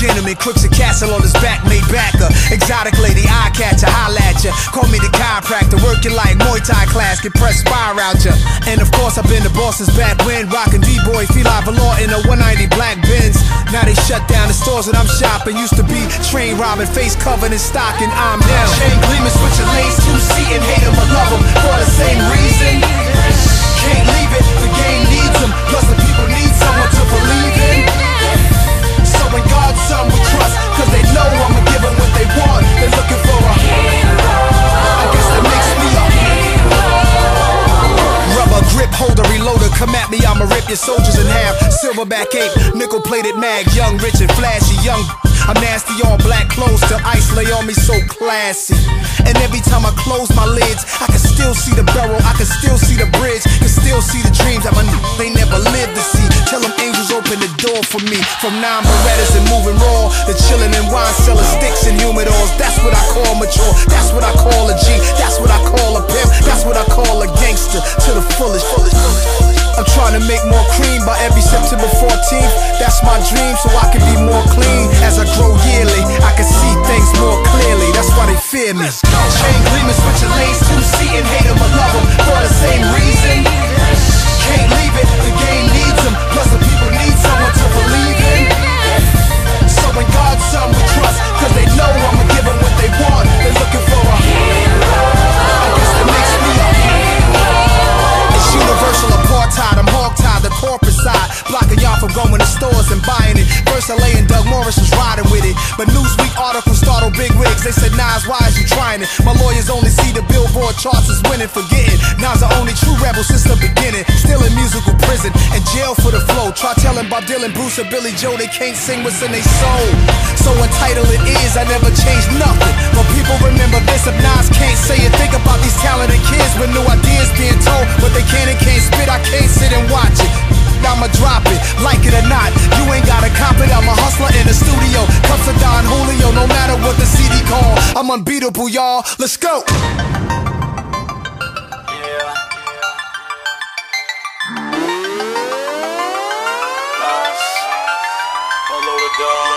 Gentleman, crooks a castle on his back, Maybacher. Exotic lady, eye catcher, holla at ya. Call me the chiropractor, working like Muay Thai class, get pressed fire out ya. And of course, I've been to Boston's back when, rocking D-Boy, Fila, velour in a 190 black Benz. Now they shut down the stores that I'm shopping. Used to be train robbing, face covered in stocking. I'm now chain gleaming, switching lanes, two seating, hate them or love them for the same reason. Can't leave it, the game needs them. Plus, the people need someone to believe in. When God's son will trust, cause they know I'ma give them what they want. They're looking for a hero. I guess that makes me a hero. Rubber grip holder, reloader, come at me, I'ma rip your soldiers in half. Silverback ape, nickel plated mag, young, rich and flashy, young. I'm nasty, all black clothes till ice lay on me, so classy. And every time I close my lids, I can still see the barrel, I can still see the bridge, can still see the dreams that my they never lived to see. Tell them angels open the door for me. From nine Berettas and moving raw, to chilling and wine selling sticks and humidors. That's what I call mature, that's what I call a G, that's what I call a pimp, that's what I call a gangster, to the fullest. I'm trying to make more cream by every September 14th. That's my dream, so I can be more clean. As I grow yearly, I can see things more clearly. That's why they fear me. Chain gleaming, switching lanes, two seating, hate them or love them for the same reason. Can't leave it, the game needs them. Plus the people need someone to believe in. So when God's son we trust, cause they know I'ma give them what they want. They're looking for a hero. I guess that makes me a hero. It's universal apartheid, I'm hog-tied, the corporate side blocking y'all from going to stores and buying it. First LA and Doug Morris was riding with it, but Newsweek articles startled big wigs. They said, Nas, why is you trying it? My lawyers only see the billboard charts as winning. Forgetting Nas the only true rebel since the beginning. Still in musical prison and jail for the flow. Try telling Bob Dylan, Bruce or Billy Joe they can't sing what's in their soul. So entitled it is, I never changed nothing. But people remember this, if Nas can't say it. Think about these talented kids with new ideas being told, but they can and can't spit. I can't sit and watch it. I'ma drop it, like it or not. You ain't gotta cop it, I'm a hustler in the studio. Cups of Don Julio, no matter what the CD call. I'm unbeatable, y'all. Let's go. Yeah. Nice. Hello, dog.